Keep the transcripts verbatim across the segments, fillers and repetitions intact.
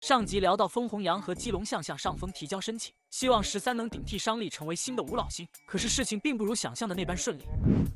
上集聊到封弘羊和基隆向向上峰提交申请，希望十三能顶替商力成为新的五老星。可是事情并不如想象的那般顺利。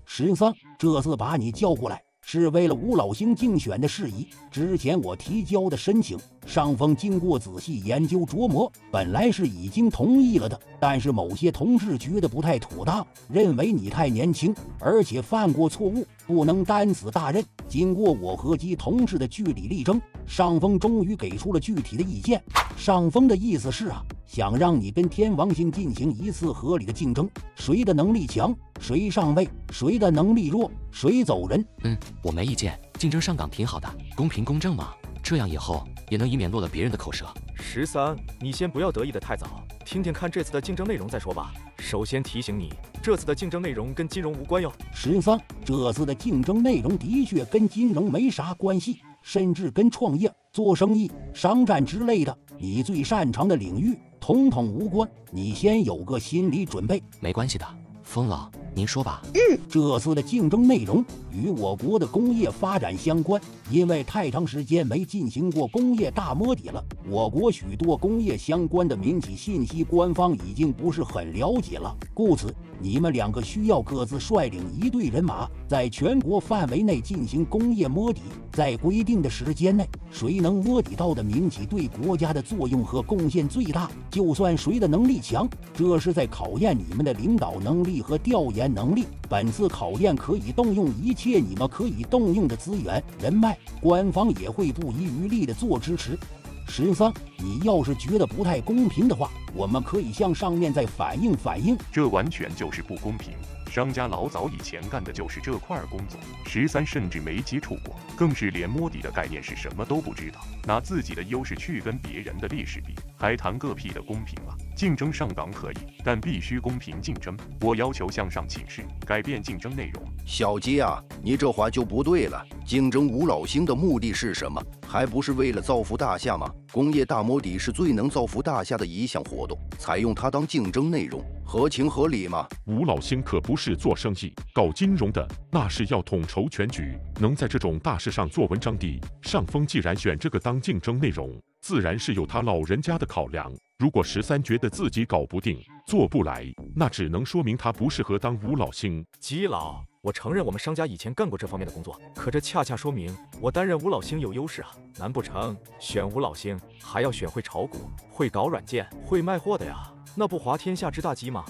十三，这次把你叫过来是为了五老星竞选的事宜。之前我提交的申请，上峰经过仔细研究琢磨，本来是已经同意了的，但是某些同事觉得不太妥当，认为你太年轻，而且犯过错误，不能担此大任。经过我和其同事的据理力争，上峰终于给出了具体的意见。上峰的意思是啊，想让你跟天王星进行一次合理的竞争，谁的能力强，谁上位，谁的能力弱，谁走人。嗯，我没意见，竞争上岗挺好的，公平公正嘛，这样以后也能以免落了别人的口舌。十三，你先不要得意的太早，听听看这次的竞争内容再说吧。首先提醒你，这次的竞争内容跟金融无关哟。十三，这次的竞争内容的确跟金融没啥关系，甚至跟创业、做生意、商战之类的你最擅长的领域统统无关，你先有个心理准备。没关系的，风老您说吧。嗯，这次的竞争内容与我国的工业发展相关，因为太长时间没进行过工业大摸底了，我国许多工业相关的民企信息官方已经不是很了解了，故此你们两个需要各自率领一队人马，在全国范围内进行工业摸底，在规定的时间内，谁能摸底到的民企对国家的作用和贡献最大，就算谁的能力强。这是在考验你们的领导能力和调研能力。本次考验可以动用一切你们可以动用的资源、人脉，官方也会不遗余力地做支持。十三，你要是觉得不太公平的话，我们可以向上面再反映反映。这完全就是不公平，商家老早以前干的就是这块工作，十三甚至没接触过，更是连摸底的概念是什么都不知道，拿自己的优势去跟别人的劣势比，还谈个屁的公平啊！竞争上岗可以，但必须公平竞争。我要求向上请示，改变竞争内容。小鸡啊，你这话就不对了。竞争五老星的目的是什么？还不是为了造福大夏吗？工业大摸底是最能造福大夏的一项活动，采用它当竞争内容，合情合理吗？五老星可不是做生意、搞金融的，那是要统筹全局，能在这种大事上做文章的。上峰既然选这个当竞争内容，自然是有他老人家的考量。如果十三觉得自己搞不定、做不来，那只能说明他不适合当五老星。基老，我承认我们商家以前干过这方面的工作，可这恰恰说明我担任五老星有优势啊！难不成选五老星还要选会炒股、会搞软件、会卖货的呀？那不滑天下之大稽吗？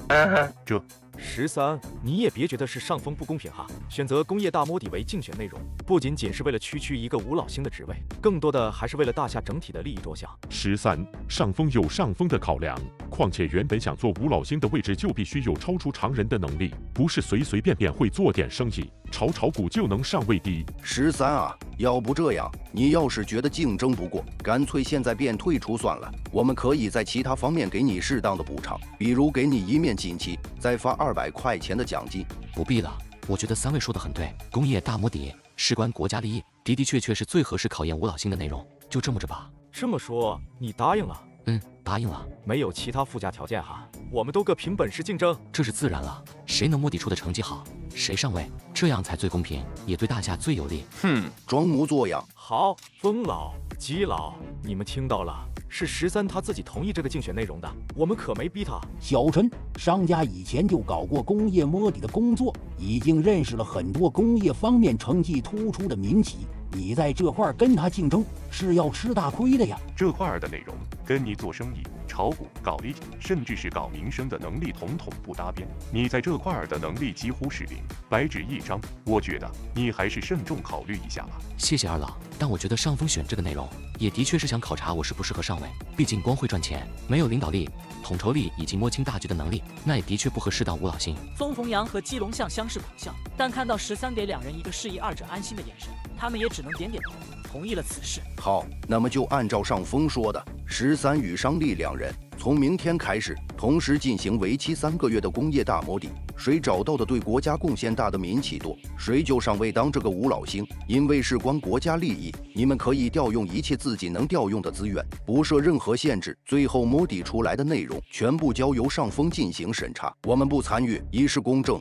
这十三，你也别觉得是上峰不公平哈。选择工业大摸底为竞选内容，不仅仅是为了区区一个五老星的职位，更多的还是为了大夏整体的利益着想。十三，上峰有上峰的考量，况且原本想做五老星的位置，就必须有超出常人的能力，不是随随便便会做点生意、炒炒股就能上位的。十三啊，要不这样，你要是觉得竞争不过，干脆现在便退出算了。我们可以在其他方面给你适当的补偿，比如给你一面锦旗，再发二百块钱的奖金。不必了，我觉得三位说的很对，工业大摸底事关国家利益，的的确确是最合适考验五老星的内容，就这么着吧。这么说，你答应了？嗯，答应了。没有其他附加条件哈，我们都各凭本事竞争，这是自然了。谁能摸底出的成绩好，谁上位，这样才最公平，也对大家最有利。哼，装模作样。好，风老、姬老，你们听到了。是十三他自己同意这个竞选内容的，我们可没逼他。小陈，商家以前就搞过工业摸底的工作，已经认识了很多工业方面成绩突出的民企，你在这块跟他竞争是要吃大亏的呀。这块的内容跟你做生意、炒股、搞利益，甚至是搞民生的能力统统不搭边，你在这块的能力几乎是零，白纸一张。我觉得你还是慎重考虑一下吧。谢谢二老，但我觉得上峰选这个内容也的确是想考察我适不适合上位，毕竟光会赚钱，没有领导力、统筹力以及摸清大局的能力，那也的确不合适当五老星。封弘羊和基隆向相视苦笑，但看到十三给两人一个示意二者安心的眼神，他们也只能点点头，同意了此事。好，那么就按照上峰说的，十三与商力两人从明天开始同时进行为期三个月的工业大摸底，谁找到的对国家贡献大的民企多，谁就上位当这个五老星。因为事关国家利益，你们可以调用一切自己能调用的资源，不设任何限制。最后摸底出来的内容全部交由上峰进行审查，我们不参与，以示公正。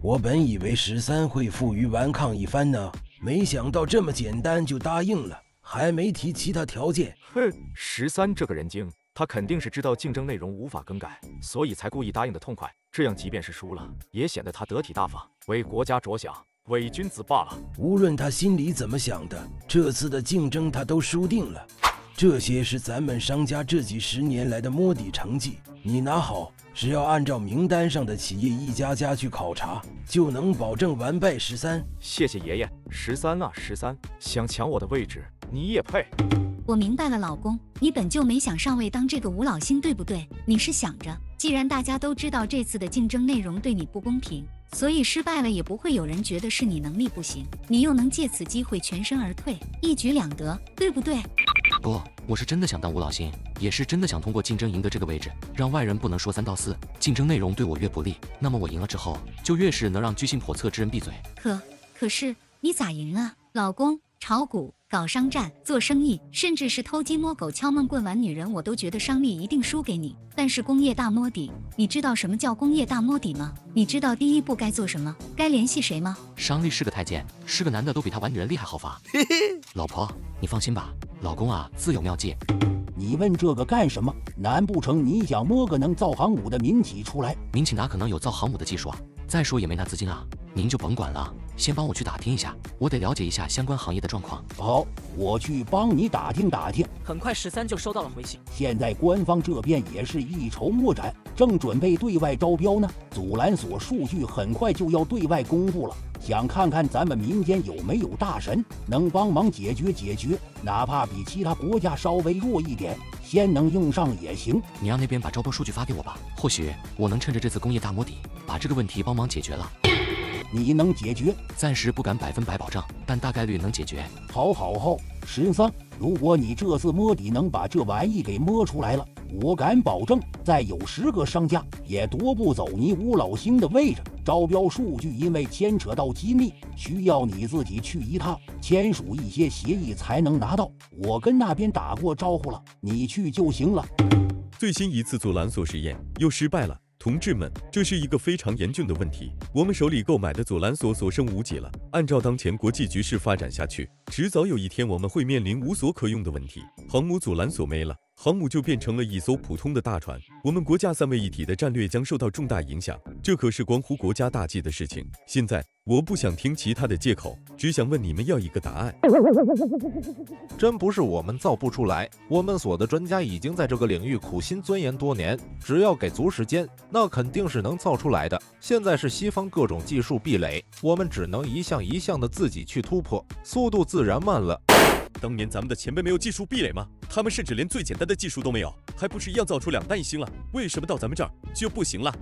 我本以为十三会负隅顽抗一番呢，没想到这么简单就答应了，还没提其他条件。哼，十三这个人精，他肯定是知道竞争内容无法更改，所以才故意答应的痛快。这样即便是输了，也显得他得体大方，为国家着想，伪君子罢了。无论他心里怎么想的，这次的竞争他都输定了。这些是咱们商家这几十年来的摸底成绩，你拿好，只要按照名单上的企业一家家去考察，就能保证完败十三。谢谢爷爷，十三啊十三，想抢我的位置，你也配？我明白了，老公，你本就没想上位当这个五老星，对不对？你是想着，既然大家都知道这次的竞争内容对你不公平，所以失败了也不会有人觉得是你能力不行，你又能借此机会全身而退，一举两得，对不对？不，我是真的想当五老星，也是真的想通过竞争赢得这个位置，让外人不能说三道四。竞争内容对我越不利，那么我赢了之后，就越是能让居心叵测之人闭嘴。可可是你咋赢啊，老公？炒股、搞商战、做生意，甚至是偷鸡摸狗、敲闷棍玩女人，我都觉得商力一定输给你。但是工业大摸底，你知道什么叫工业大摸底吗？你知道第一步该做什么，该联系谁吗？商力是个太监，是个男的都比他玩女人厉害好发。老婆，你放心吧，老公啊自有妙计。你问这个干什么？难不成你想摸个能造航母的民企出来？民企哪可能有造航母的技术啊？再说也没拿资金啊，您就甭管了，先帮我去打听一下，我得了解一下相关行业的状况。好，我去帮你打听打听。很快，十三就收到了回信。现在官方这边也是一筹莫展，正准备对外招标呢。阻拦所数据很快就要对外公布了，想看看咱们民间有没有大神能帮忙解决解决，哪怕比其他国家稍微弱一点，先能用上也行。你让那边把招标数据发给我吧，或许我能趁着这次工业大摸底，把这个问题帮忙解决了。你能解决？暂时不敢百分百保证，但大概率能解决。好好好，十三，如果你这次摸底能把这玩意给摸出来了，我敢保证，再有十个商家也夺不走你五老星的位置。招标数据因为牵扯到机密，需要你自己去一趟，签署一些协议才能拿到。我跟那边打过招呼了，你去就行了。最新一次阻拦索实验又失败了。同志们，这是一个非常严峻的问题，我们手里购买的阻拦索所剩无几了。按照当前国际局势发展下去，迟早有一天我们会面临无所可用的问题。航母阻拦索没了，航母就变成了一艘普通的大船，我们国家三位一体的战略将受到重大影响，这可是关乎国家大计的事情。现在我不想听其他的借口，只想问你们要一个答案。真不是我们造不出来，我们所的专家已经在这个领域苦心钻研多年，只要给足时间，那肯定是能造出来的。现在是西方各种技术壁垒，我们只能一项一项的自己去突破，速度自然慢了。当年咱们的前辈没有技术壁垒吗？他们甚至连最简单的技术都没有，还不是一样造出两弹一星了？为什么到咱们这儿就不行了？